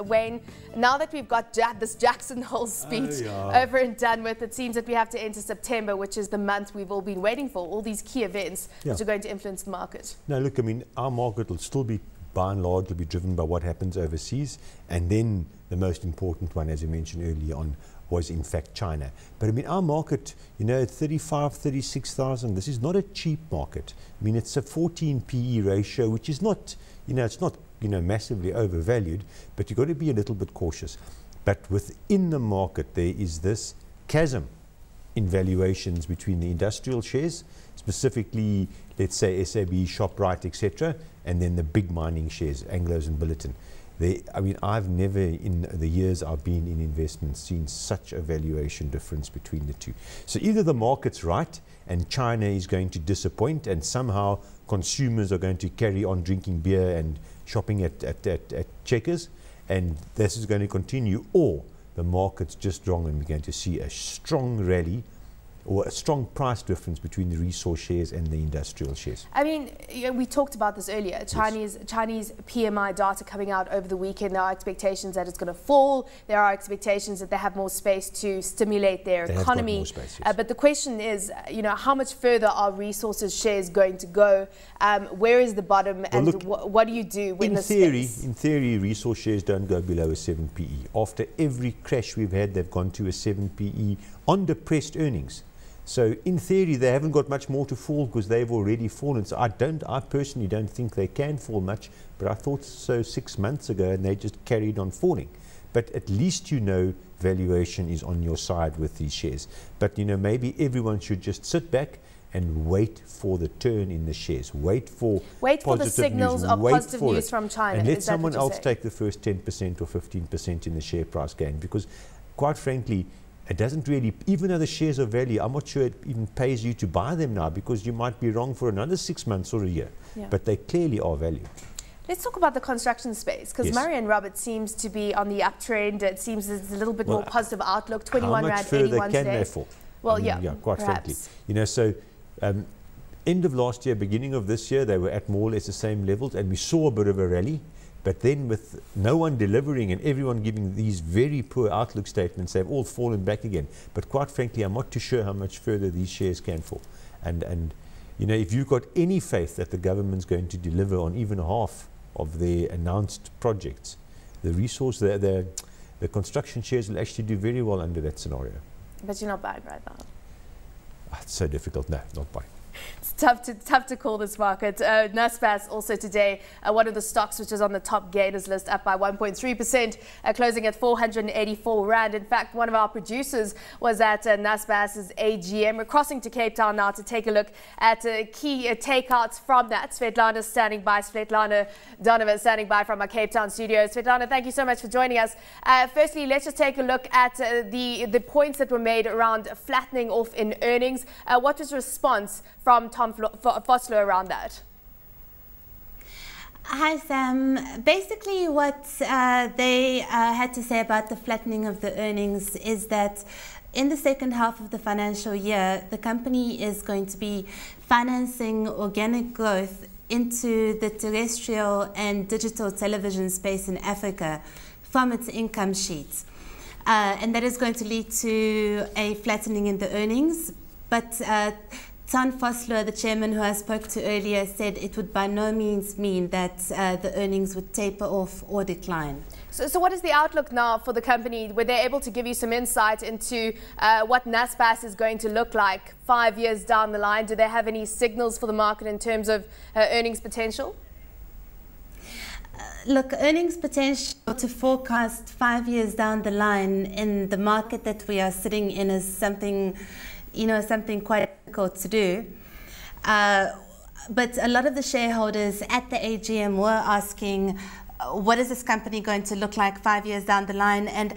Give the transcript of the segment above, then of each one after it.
Wayne, now that we've got this Jackson Hole speech over and done with, it seems that we have to enter September, which is the month we've all been waiting for, all these key events which are going to influence the market. Now look, I mean, our market will still be, by and large, will be driven by what happens overseas, and then the most important one, as you mentioned earlier on, was in fact China. But I mean, our market, you know, 35, 36,000, this is not a cheap market. I mean, it's a 14 PE ratio, which is not, you know, it's not, you know, massively overvalued, but you've got to be a little bit cautious. But within the market, there is this chasm in valuations between the industrial shares, specifically, let's say SAB, ShopRite, etc., and then the big mining shares, Anglos and Billiton. I mean, I've never in the years I've been in investments seen such a valuation difference between the two. So either the market's right and China is going to disappoint and somehow consumers are going to carry on drinking beer and shopping at Checkers, and this is going to continue, or the market's just wrong and we're going to see a strong rally or a strong price difference between the resource shares and the industrial shares. I mean, you know, we talked about this earlier. Chinese PMI data coming out over the weekend. There are expectations that it's going to fall. There are expectations that they have more space to stimulate their economy. More space, yes. But the question is, you know, how much further are resources shares going to go? Where is the bottom, and well, look, what do you do when the space? In theory, resource shares don't go below a 7 PE. After every crash we've had, they've gone to a 7 PE on depressed earnings. So in theory, they haven't got much more to fall because they've already fallen. So I personally don't think they can fall much, but I thought so 6 months ago, and they just carried on falling. But at least, you know, valuation is on your side with these shares. But, you know, maybe everyone should just sit back and wait for the turn in the shares. Wait for the signals of positive news from China. And let someone else take the first 10% or 15% in the share price gain, because quite frankly, it doesn't really, even though the shares are value, I'm not sure it even pays you to buy them now, because you might be wrong for another 6 months or a year. Yeah. But they clearly are value. Let's talk about the construction space, because Murray and Robert seems to be on the uptrend. It seems there's a little bit more positive outlook. 21 Rand, 81 today. How much further can they fall? Well, I mean, yeah, quite frankly. You know, so end of last year, beginning of this year, they were at more or less the same levels, and we saw a bit of a rally. But then with no one delivering and everyone giving these very poor outlook statements, they've all fallen back again. But quite frankly, I'm not too sure how much further these shares can fall. And you know, if you've got any faith that the government's going to deliver on even half of their announced projects, the resource, the construction shares will actually do very well under that scenario. But you're not buying right now? It's so difficult. No, not buying. It's tough to call this market. Naspers also today, one of the stocks which is on the top gainers list, up by 1.3%, closing at 484 Rand. In fact, one of our producers was at Naspers' AGM. We're crossing to Cape Town now to take a look at key takeouts from that. Svetlana standing by, Svetlana Doneva standing by from our Cape Town studio. Svetlana, thank you so much for joining us. Firstly, let's just take a look at the points that were made around flattening off in earnings. What was the response from Ton Vosloo around that? Hi Sam. Basically what they had to say about the flattening of the earnings is that in the second half of the financial year, the company is going to be financing organic growth into the terrestrial and digital television space in Africa from its income sheet. And that is going to lead to a flattening in the earnings. But Ton Vosloo, the chairman who I spoke to earlier, said it would by no means mean that the earnings would taper off or decline. So what is the outlook now for the company? Were they able to give you some insight into what Naspers is going to look like 5 years down the line? Do they have any signals for the market in terms of earnings potential? Look, earnings potential to forecast 5 years down the line in the market that we are sitting in is something, you know, something quite difficult to do. But a lot of the shareholders at the AGM were asking, what is this company going to look like 5 years down the line? And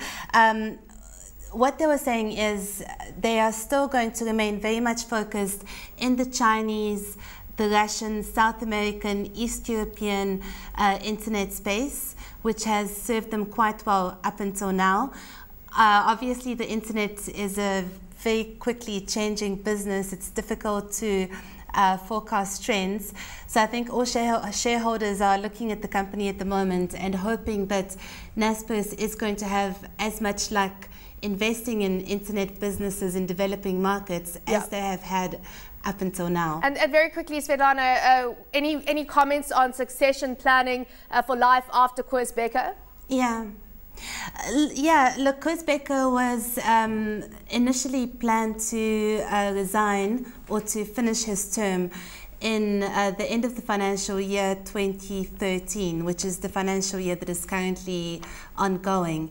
what they were saying is they are still going to remain very much focused in the Chinese, the Russian, South American, East European internet space, which has served them quite well up until now. Obviously, the internet is a very quickly changing business. It's difficult to forecast trends. So I think all shareholders are looking at the company at the moment and hoping that Naspers is going to have as much luck investing in internet businesses in developing markets as they have had up until now. And very quickly, Svetlana, any comments on succession planning for life after Koos Bekker? Yeah, look, Koos Bekker was initially planned to resign or to finish his term in the end of the financial year 2013, which is the financial year that is currently ongoing.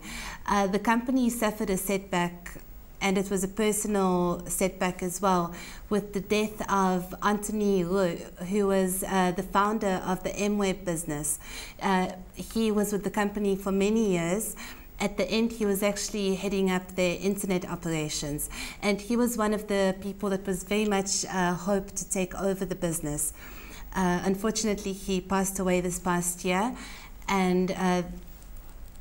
The company suffered a setback, and it was a personal setback as well, with the death of Anthony Roux, who was the founder of the M-Web business. He was with the company for many years. At the end, he was actually heading up their internet operations. And he was one of the people that was very much hoped to take over the business. Unfortunately, he passed away this past year, and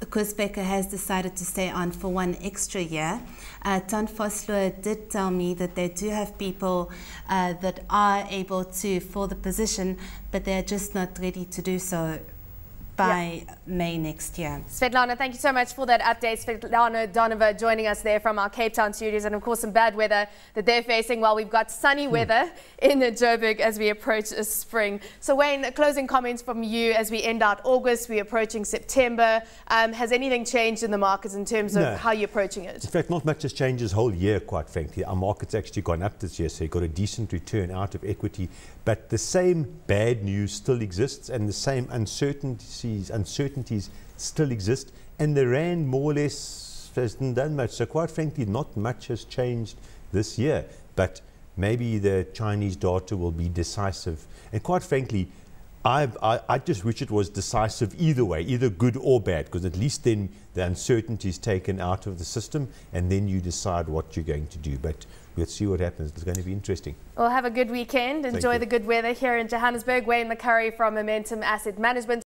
Koos Bekker has decided to stay on for one extra year. Ton Vosloo did tell me that they do have people that are able to fill the position, but they're just not ready to do so by May next year. Svetlana, thank you so much for that update. Svetlana Doneva joining us there from our Cape Town studios, and of course some bad weather that they're facing while we've got sunny weather in Joburg as we approach spring. So Wayne, closing comments from you as we end out August, we're approaching September. Has anything changed in the markets in terms of how you're approaching it? In fact, not much has changed this whole year, quite frankly. Our market's actually gone up this year, so you got a decent return out of equity, but the same bad news still exists and the same uncertainties still exist, and the rand more or less hasn't done much. So quite frankly, not much has changed this year, but maybe the Chinese data will be decisive. And quite frankly, I just wish it was decisive either way, either good or bad, because at least then the uncertainty is taken out of the system, and then you decide what you're going to do. But we'll see what happens. It's going to be interesting. Well, have a good weekend. Enjoy the good weather here in Johannesburg. Wayne McCurrie from Momentum Asset Management.